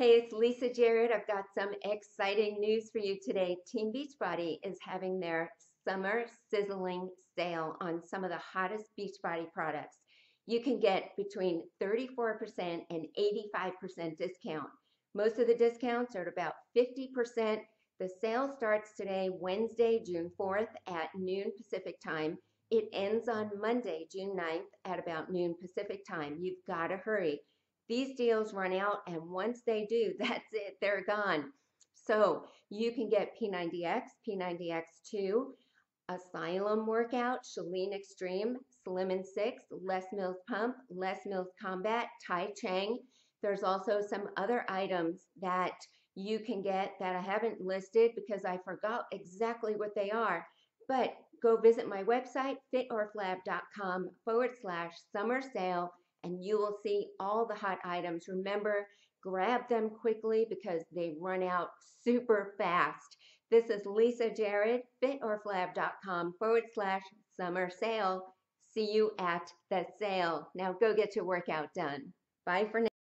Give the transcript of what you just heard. Hey, it's Lisa Jarrett. I've got some exciting news for you today. Team Beachbody is having their summer sizzling sale on some of the hottest Beachbody products. You can get between 34% and 85% discount. Most of the discounts are at about 50%. The sale starts today, Wednesday, June 4th at noon Pacific time. It ends on Monday, June 9th at about noon Pacific time. You've got to hurry. These deals run out, and once they do, that's it, they're gone. So you can get P90X, P90X2, Asylum Workout, Chalene Extreme, Slim and Six, Les Mills Pump, Les Mills Combat, Tai Cheng. There's also some other items that you can get that I haven't listed because I forgot exactly what they are. But go visit my website, fitorflab.com/summer sale. And you will see all the hot items. Remember, grab them quickly because they run out super fast. This is Lisa Jarrett, fitorflab.com/summer sale. See you at the sale. Now go get your workout done. Bye for now.